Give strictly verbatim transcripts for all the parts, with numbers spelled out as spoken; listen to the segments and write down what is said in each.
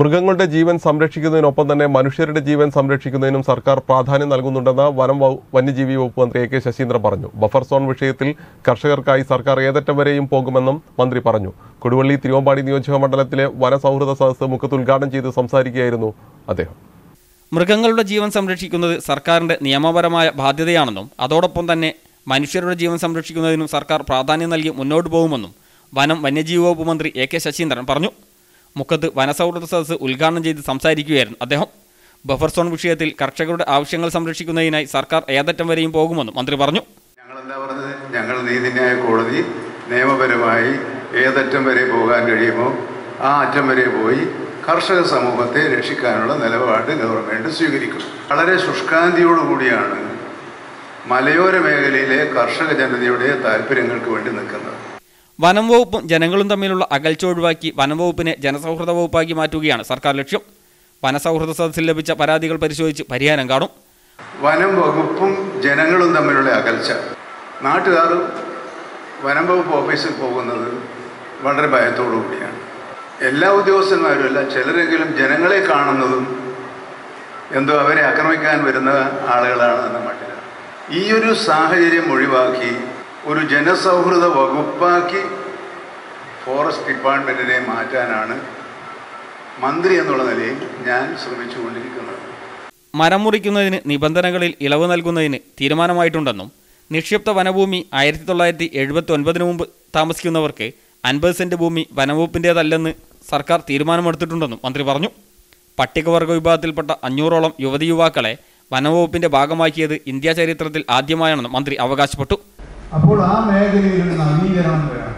മൃഗങ്ങളുടെ ജീവൻ സംരക്ഷിക്കുന്നതിനൊപ്പം തന്നെ മനുഷ്യരുടെ ജീവൻ സംരക്ഷിക്കുന്നതിനും സർക്കാർ പ്രാധാന്യം നൽകുന്നുണ്ടെന്ന് വനം വന്യജീവി വകുപ്പ് മന്ത്രി എ കെ ശശീന്ദ്രൻ പറഞ്ഞു. ബഫർ സോൺ വിഷയത്തിൽ കർഷകർക്കായി സർക്കാർ ഏതറ്റം വരെയും പോകുമെന്നും മന്ത്രി പറഞ്ഞു. കൊടുവള്ളി തിരുവമ്പാടി നിയോജക മണ്ഡലത്തിലെ വനസൗഹൃദ സദസ്സ് മുഖത്ത് ഉദ്ഘാടനം ചെയ്ത് സംസാരിക്കുകയായിരുന്നു അദ്ദേഹം. മൃഗങ്ങളുടെ ജീവൻ സംരക്ഷിക്കുന്നത് സർക്കാരിന്റെ നിയമപരമായ ബാധ്യതയാണെന്നും അതോടൊപ്പം തന്നെ മനുഷ്യരുടെ ജീവൻ സംരക്ഷിക്കുന്നതിനും സർക്കാർ പ്രാധാന്യം നൽകി മുന്നോട്ട് പോകുമെന്നും വനം വന്യജീവി വകുപ്പ് മന്ത്രി എ കെ ശശീന്ദ്രൻ പറഞ്ഞു. മുഖത്ത് വനസൗഹൃദ സദസ്സ് ഉദ്ഘാടനം ചെയ്ത് സംസാരിക്കുകയായിരുന്നു അദ്ദേഹം. ബഫർ സോൺ വിഷയത്തിൽ കർഷകരുടെ ആവശ്യങ്ങൾ സംരക്ഷിക്കുന്നതിനായി സർക്കാർ ഏതറ്റം വരെയും പോകുമെന്നും മന്ത്രി പറഞ്ഞു. ഞങ്ങൾ എന്താ പറഞ്ഞത്, ഞങ്ങൾ നീതിന്യായ കോടതി നിയമപരമായി ഏതറ്റം വരെ പോകാൻ കഴിയുമോ ആ അറ്റം വരെ പോയി കർഷക സമൂഹത്തെ രക്ഷിക്കാനുള്ള നിലപാട് ഗവൺമെൻറ് സ്വീകരിക്കും. വളരെ ശുഷ്കാന്തിയോടുകൂടിയാണ് മലയോര മേഖലയിലെ കർഷക ജനതയുടെ താല്പര്യങ്ങൾക്ക് വേണ്ടി നിൽക്കുന്നത്. വനം വകുപ്പും ജനങ്ങളും തമ്മിലുള്ള അകൽച്ച ഒഴിവാക്കി വനം വകുപ്പിനെ ജനസൗഹൃദ വകുപ്പാക്കി മാറ്റുകയാണ് സർക്കാർ ലക്ഷ്യം. വനസൗഹൃദ സദസ്സിൽ ലഭിച്ച പരാതികൾ പരിശോധിച്ച് പരിഹാരം കാണും. വനം വകുപ്പും ജനങ്ങളും തമ്മിലുള്ള അകൽച്ച, നാട്ടുകാർ വനം വകുപ്പ് ഓഫീസിൽ പോകുന്നത് വളരെ ഭയത്തോടു കൂടിയാണ്. എല്ലാ ഉദ്യോഗസ്ഥന്മാരും അല്ല, ചിലരെങ്കിലും ജനങ്ങളെ കാണുന്നതും എന്തോ അവരെ ആക്രമിക്കാൻ വരുന്ന ആളുകളാണ് എന്ന മട്ടിലാണ്. ഈ ഒരു സാഹചര്യം ഒഴിവാക്കി ഒരു ജനസൗഹൃദ വകുപ്പാക്കി ഫോറസ്റ്റ് ഡിപ്പാർട്ട്മെൻറ്റിനെ മാറ്റാനാണ് മന്ത്രി എന്നുള്ള നിലയിൽ ഞാൻ ശ്രമിച്ചുകൊണ്ടിരിക്കുന്നത്. മരം മുറിക്കുന്നതിന് നിബന്ധനകളിൽ ഇളവ് നൽകുന്നതിന് തീരുമാനമായിട്ടുണ്ടെന്നും നിക്ഷിപ്ത വനഭൂമി ആയിരത്തി തൊള്ളായിരത്തി എഴുപത്തി ഒൻപതിന് മുമ്പ് താമസിക്കുന്നവർക്ക് അൻപത് സെൻറ്റ് ഭൂമി വനവകുപ്പിൻ്റേതല്ലെന്ന് സർക്കാർ തീരുമാനമെടുത്തിട്ടുണ്ടെന്നും മന്ത്രി പറഞ്ഞു. പട്ടികവർഗ വിഭാഗത്തിൽപ്പെട്ട അഞ്ഞൂറോളം യുവതി യുവാക്കളെ വനവകുപ്പിൻ്റെ ഭാഗമാക്കിയത് ഇന്ത്യ ചരിത്രത്തിൽ ആദ്യമായാണെന്നും മന്ത്രി അവകാശപ്പെട്ടു. അപ്പോൾ ആ മേഖലയിൽ ഒരു നവീകരണം വരാം.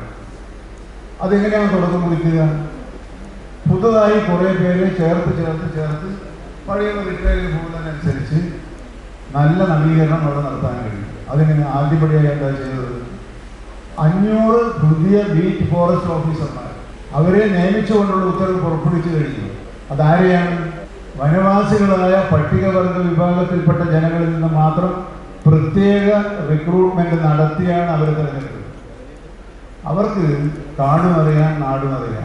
അതെങ്ങനെയാണ് തുടക്കം കുറിക്കുക? പുതുതായി കുറേ പേര് ചേർത്ത് ചേർത്ത് ചേർത്ത് പഴയ റിട്ടയറിൽ പോകുന്നതിനനുസരിച്ച് നല്ല നവീകരണം അവിടെ നടത്താൻ കഴിയും. അതിങ്ങനെ ആദ്യപടിയായി എന്താ ചെയ്തത്, അഞ്ഞൂറ് പുതിയ ബീറ്റ് ഫോറസ്റ്റ് ഓഫീസർമാർ അവരെ നിയമിച്ചുകൊണ്ടുള്ള ഉത്തരവ് പുറപ്പെടുവിച്ചു കഴിഞ്ഞു. അതാരെയാണ്? വനവാസികളായ പട്ടികവർഗ വിഭാഗത്തിൽപ്പെട്ട ജനങ്ങളിൽ നിന്ന് മാത്രം പ്രത്യേക റിക്രൂട്ട്മെൻറ്റ് നടത്തിയാണ് അവർ തിരഞ്ഞെടുത്തത്. അവർക്ക് കാണും അറിയാൻ നാടും അറിയാം.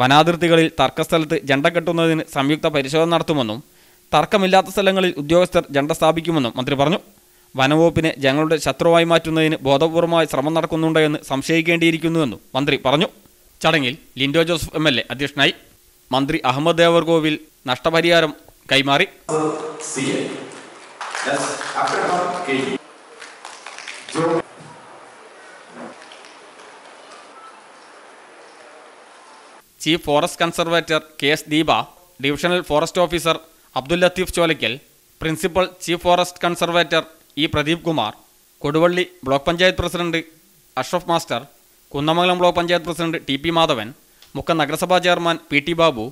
വനാതിർത്തികളിൽ തർക്കസ്ഥലത്ത് ജണ്ട കെട്ടുന്നതിന് സംയുക്ത പരിശോധന നടത്തുമെന്നും തർക്കമില്ലാത്ത സ്ഥലങ്ങളിൽ ഉദ്യോഗസ്ഥർ ജണ്ട സ്ഥാപിക്കുമെന്നും മന്ത്രി പറഞ്ഞു. വനവകുപ്പിനെ ജനങ്ങളുടെ ശത്രുവായി മാറ്റുന്നതിന് ബോധപൂർവമായ ശ്രമം നടക്കുന്നുണ്ടോ എന്ന് സംശയിക്കേണ്ടിയിരിക്കുന്നുവെന്നും മന്ത്രി പറഞ്ഞു. ചടങ്ങിൽ Lindo Joseph M L A അധ്യക്ഷനായി. മന്ത്രി അഹമ്മദ് ദേവർകോവിൽ നഷ്ടപരിഹാരം കൈമാറി. Chief forest conservator K S Deepa, divisional forest officer Abdul Latheef Cholakkal, principal chief forest conservator E Pradeep Kumar, Koduvally block panchayat president Ashraf master, Kunnamangalam block panchayat president T P Madhavan, Mukkam നഗരസഭാ ചെയർമാൻ പി ടി ബാബു,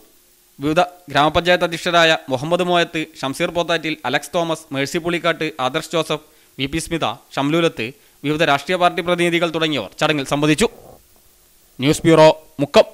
വിവിധ ഗ്രാമപഞ്ചായത്ത് അധ്യക്ഷരായ മുഹമ്മദ് മോയത്ത്, ഷംസീർ പൊത്താറ്റിൽ, അലക്സ് തോമസ്, മേഴ്സി പുളിക്കാട്ട്, അദർശ് ജോസഫ്, വി പി സ്മിത, ഷംലൂലത്ത്, വിവിധ രാഷ്ട്രീയ പാർട്ടി പ്രതിനിധികൾ തുടങ്ങിയവർ ചടങ്ങിൽ സംബന്ധിച്ചു. News bureau, Mukkam.